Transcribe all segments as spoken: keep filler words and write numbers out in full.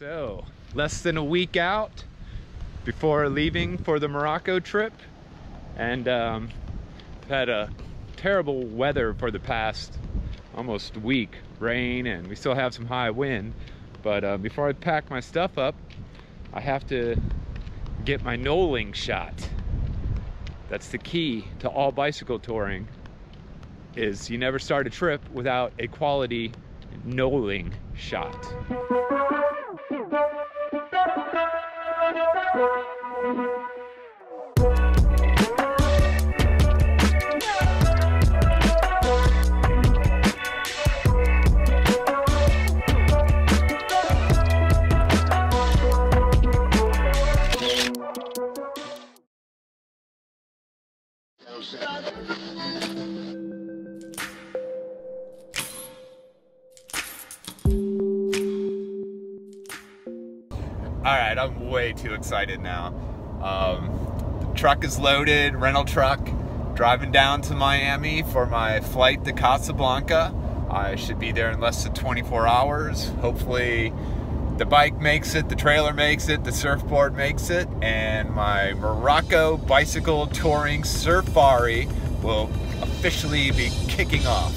So, less than a week out before leaving for the Morocco trip, and um, had a terrible weather for the past almost week, rain, and we still have some high wind. But uh, before I pack my stuff up, I have to get my knolling shot. That's the key to all bicycle touring, is you never start a trip without a quality knolling shot. Alright, I'm way too excited now. Um, the truck is loaded, rental truck, driving down to Miami for my flight to Casablanca. I should be there in less than twenty-four hours. Hopefully the bike makes it, the trailer makes it, the surfboard makes it, and my Morocco bicycle touring safari will officially be kicking off.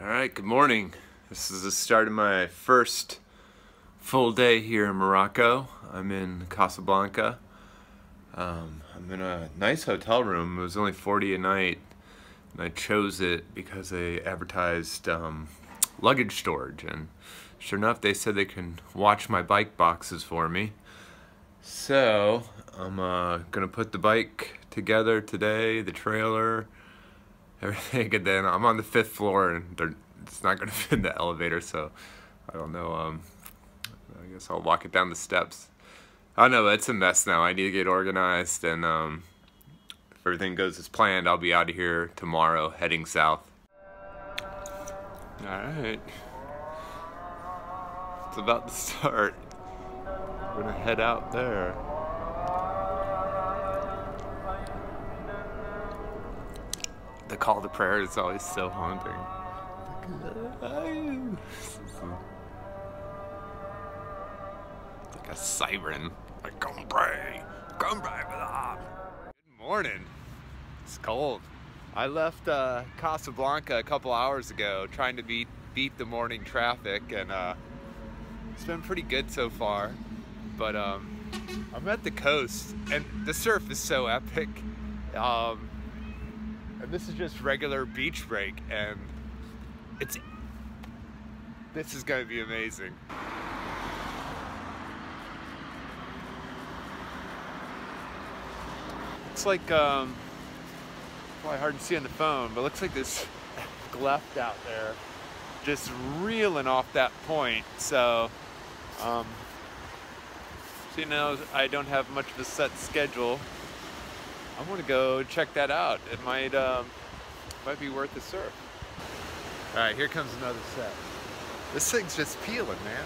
Alright, good morning. This is the start of my first full day here in Morocco. I'm in Casablanca. Um, I'm in a nice hotel room. It was only forty a night, and I chose it because they advertised um, luggage storage, and sure enough they said they can watch my bike boxes for me. So I'm uh, gonna put the bike together today, the trailer, everything, and then I'm on the fifth floor and they're it's not gonna fit in the elevator, so I don't know. Um, I guess I'll walk it down the steps. I don't know, it's a mess now. I need to get organized, and um, if everything goes as planned, I'll be out of here tomorrow, heading south. All right, it's about to start. We're gonna head out there. The call to prayer is always so haunting. It's like a siren. Like, come pray, come pray with us. Good morning. It's cold. I left uh, Casablanca a couple hours ago, trying to beat beat the morning traffic, and uh, it's been pretty good so far. But um, I'm at the coast, and the surf is so epic. Um, And this is just regular beach break, and it's, this is gonna be amazing. It's like, um, probably hard to see on the phone, but it looks like this left out there just reeling off that point. So, um, so you know, I don't have much of a set schedule. I'm gonna go check that out. It might um, might be worth the surf. All right, here comes another set. This thing's just peeling, man.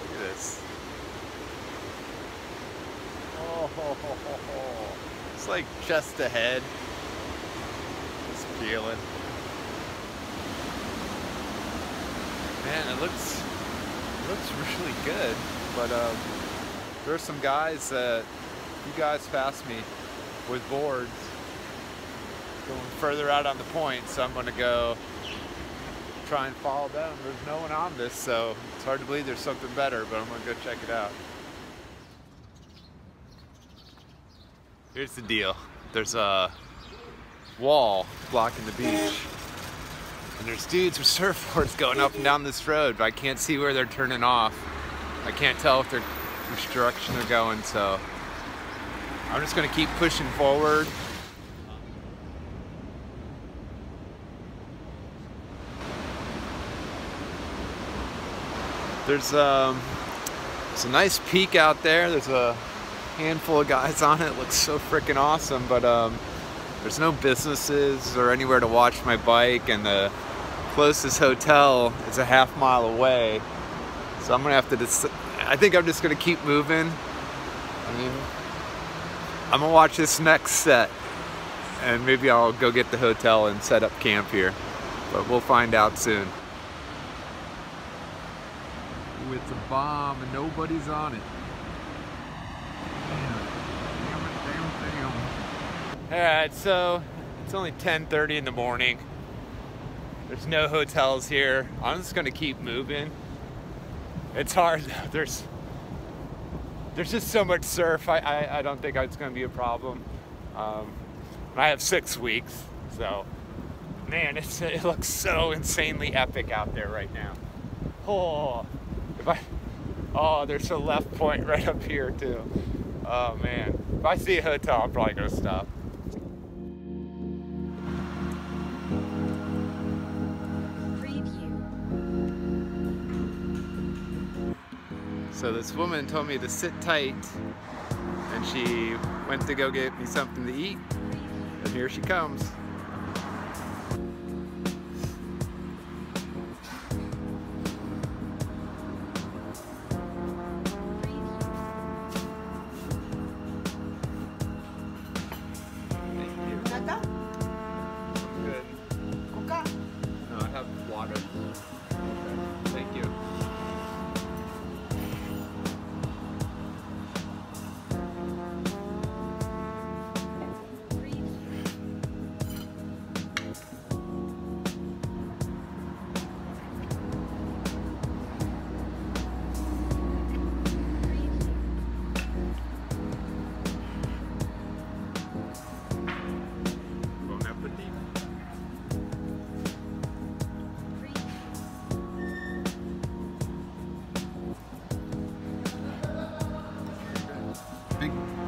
Look at this. Oh, ho, ho, ho, ho. It's like just ahead. It's peeling. Man, it looks it looks really good, but um. There's some guys that, you guys passed me with boards going further out on the point, so I'm gonna go try and follow them. There's no one on this, so it's hard to believe there's something better, but I'm gonna go check it out. Here's the deal. There's a wall blocking the beach. And there's dudes with surfboards going up and down this road, but I can't see where they're turning off. I can't tell if they're which direction they're going, so I'm just gonna keep pushing forward. There's um, it's a nice peak out there. There's a handful of guys on it. It looks so freaking awesome, but um, there's no businesses or anywhere to watch my bike, and the closest hotel is a half mile away. So I'm gonna have to decide. I think I'm just gonna keep moving. I mean, I'm gonna watch this next set, and maybe I'll go get the hotel and set up camp here. But we'll find out soon. Ooh, it's a bomb, and nobody's on it. Damn, damn, damn, damn. All right, so it's only ten thirty in the morning. There's no hotels here. I'm just gonna keep moving. It's hard though. There's there's just so much surf. I, I, I don't think it's going to be a problem. Um, I have six weeks, so man, it's, it looks so insanely epic out there right now. Oh, if I oh, there's a left point right up here too. Oh man, if I see a hotel, I'm probably going to stop. So this woman told me to sit tight, and she went to go get me something to eat, and here she comes. Thank you. Nata? I'm good. Coca? No, I have water. Okay. Thank you.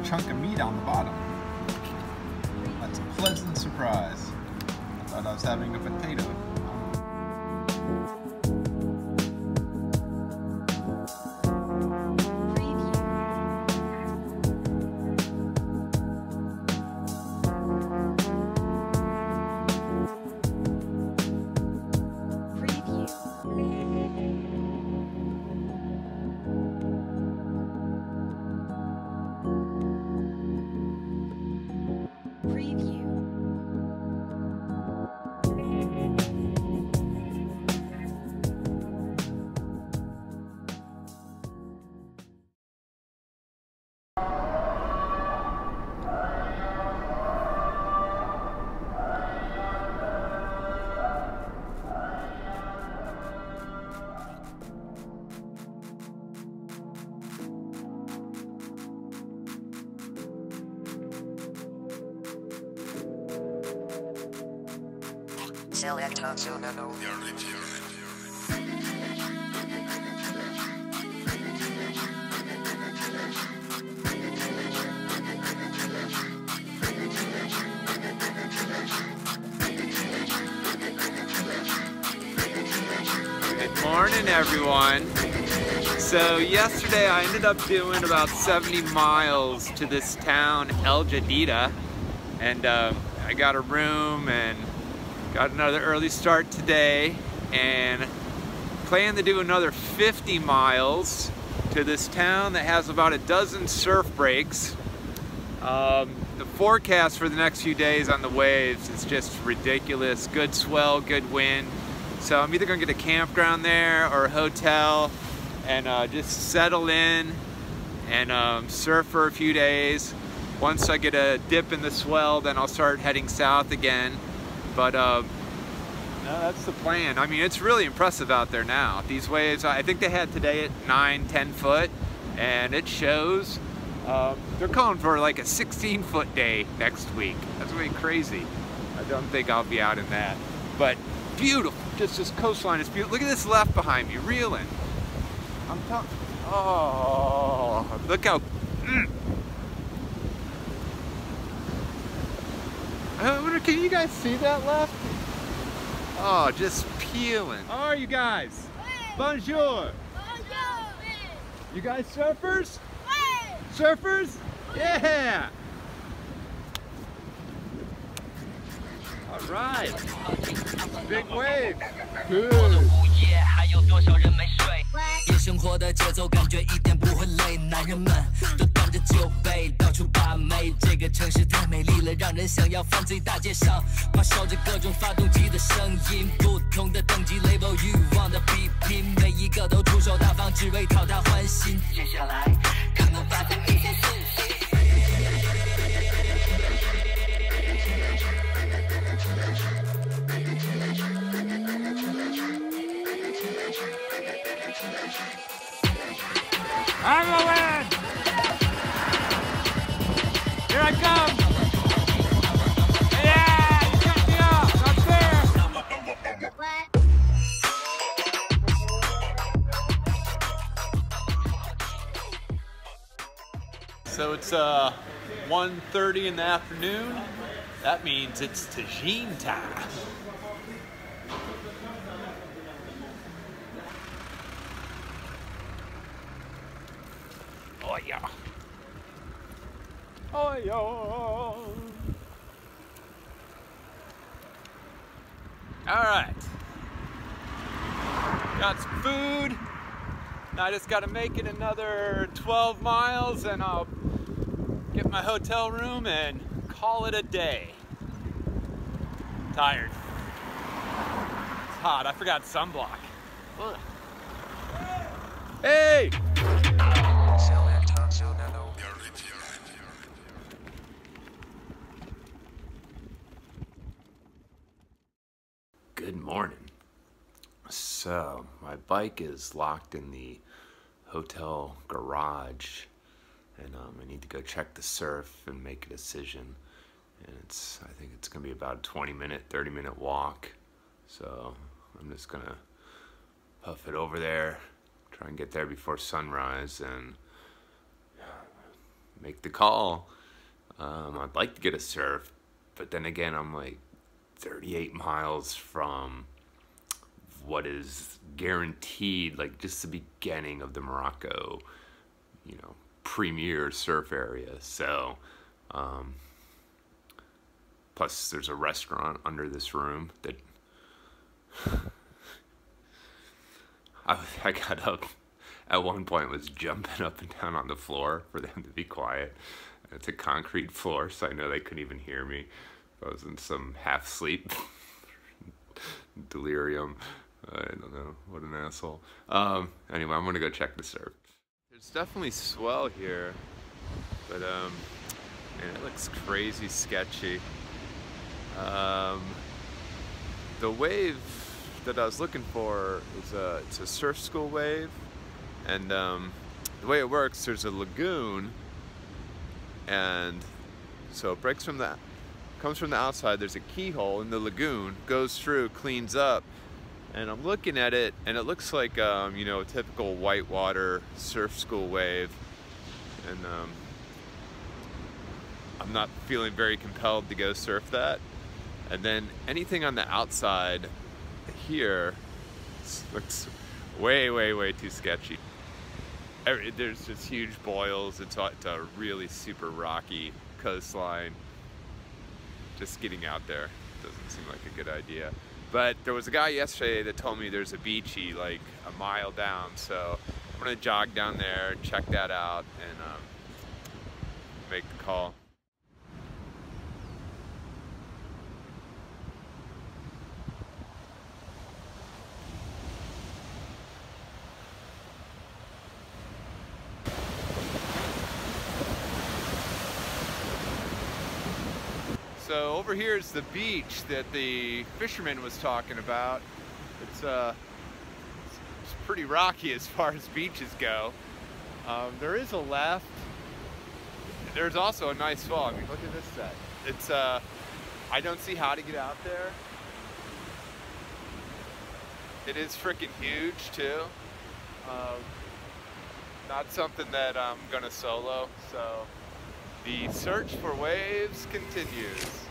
Chunk of meat on the bottom. That's a pleasant surprise. I thought I was having a potato. Select option no. Good morning, everyone. So yesterday I ended up doing about seventy miles to this town, El Jadida, and uh, I got a room and got another early start today, and plan to do another fifty miles to this town that has about a dozen surf breaks. Um, the forecast for the next few days on the waves is just ridiculous. Good swell, good wind. So I'm either gonna get a campground there or a hotel and uh, just settle in and um, surf for a few days. Once I get a dip in the swell, then I'll start heading south again. But uh, no, that's the plan. I mean, it's really impressive out there now. These waves, I think they had today at nine, ten foot, and it shows. Uh, they're calling for like a sixteen foot day next week. That's gonna be crazy. I don't think I'll be out in that, but beautiful. just this coastline is beautiful. Look at this left behind me, reeling. I'm telling. Oh, look how. Mm. I wonder, can you guys see that left? Oh, just peeling. How are you guys? Hey. Bonjour. Bonjour. You guys surfers? Hey. Surfers? Yeah. All right. Big wave. Good. I'm gonna win! Here I come! Yeah! You got me up! I'm there! So it's uh, one thirty in the afternoon. That means it's tagine time. Oh yeah. Oh yeah. All right. Got some food. Now I just got to make it another twelve miles and I'll get my hotel room and call it a day. Tired. It's hot. I forgot sunblock. Ugh. Hey! Good morning. So my bike is locked in the hotel garage and um, I need to go check the surf and make a decision, and it's I think it's gonna be about a twenty minute thirty minute walk, so I'm just gonna puff it over there, try and get there before sunrise and make the call. um, I'd like to get a surf, but then again I'm like thirty-eight miles from what is guaranteed, like just the beginning of the Morocco, you know, premier surf area. So, um, plus there's a restaurant under this room that I, I got up at one point, was jumping up and down on the floor for them to be quiet. It's a concrete floor, so I know they couldn't even hear me. I was in some half sleep, delirium. I don't know, what an asshole. Um, anyway, I'm gonna go check the surf. There's definitely swell here, but um, man, it looks crazy sketchy. Um, the wave that I was looking for is a, it's a surf school wave, and um, the way it works, there's a lagoon, and so it breaks from that. Comes from the outside, there's a keyhole in the lagoon, goes through, cleans up, and I'm looking at it, and it looks like, um, you know, a typical whitewater surf school wave, and um, I'm not feeling very compelled to go surf that. And then anything on the outside here looks way, way, way too sketchy. There's just huge boils, it's a really super rocky coastline. Just getting out there doesn't seem like a good idea. But there was a guy yesterday that told me there's a beachy like a mile down, so I'm gonna jog down there, check that out, and um, make the call. So over here is the beach that the fisherman was talking about. It's, uh, it's pretty rocky as far as beaches go. Um, there is a left. There's also a nice fall. I mean, look at this set. It's, uh, I don't see how to get out there. It is freaking huge too. Um, not something that I'm gonna solo, so the search for waves continues.